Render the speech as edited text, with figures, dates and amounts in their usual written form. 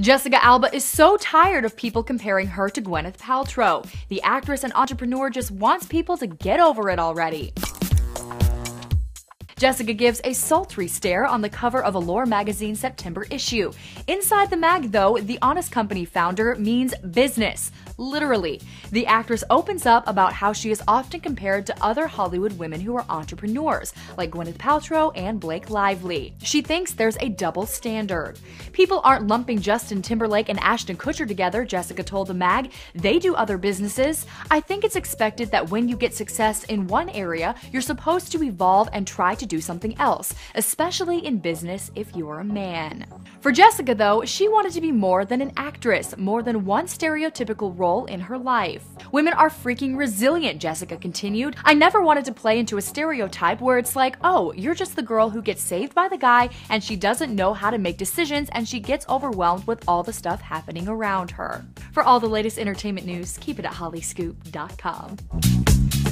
Jessica Alba is so tired of people comparing her to Gwyneth Paltrow. The actress and entrepreneur just wants people to get over it already. Jessica gives a sultry stare on the cover of Allure magazine's September issue. Inside the mag, though, the Honest Company founder means business, literally. The actress opens up about how she is often compared to other Hollywood women who are entrepreneurs, like Gwyneth Paltrow and Blake Lively. She thinks there's a double standard. People aren't lumping Justin Timberlake and Ashton Kutcher together, Jessica told the mag. They do other businesses. I think it's expected that when you get success in one area, you're supposed to evolve and try to do something else, especially in business if you're a man. For Jessica, though, she wanted to be more than an actress, more than one stereotypical role in her life. Women are freaking resilient, Jessica continued. I never wanted to play into a stereotype where it's like, oh, you're just the girl who gets saved by the guy and she doesn't know how to make decisions and she gets overwhelmed with all the stuff happening around her. For all the latest entertainment news, keep it at hollyscoop.com.